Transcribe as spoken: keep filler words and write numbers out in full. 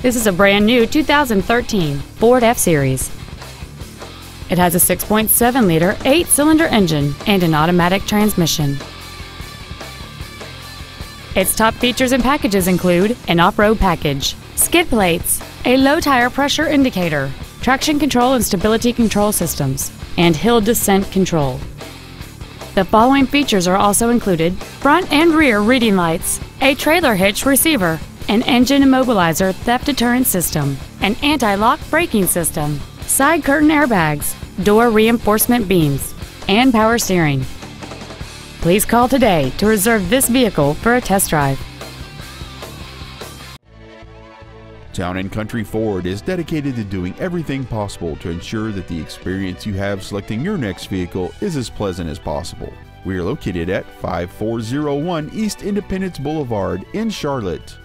This is a brand new two thousand thirteen Ford F-Series. It has a six point seven liter eight-cylinder engine and an automatic transmission. Its top features and packages include an off-road package, skid plates, a low tire pressure indicator, traction control and stability control systems, and hill descent control. The following features are also included: front and rear reading lights, a trailer hitch receiver, an engine immobilizer theft deterrent system, an anti-lock braking system, side curtain airbags, door reinforcement beams, and power steering. Please call today to reserve this vehicle for a test drive. Town and Country Ford is dedicated to doing everything possible to ensure that the experience you have selecting your next vehicle is as pleasant as possible. We are located at five four zero one East Independence Boulevard in Charlotte.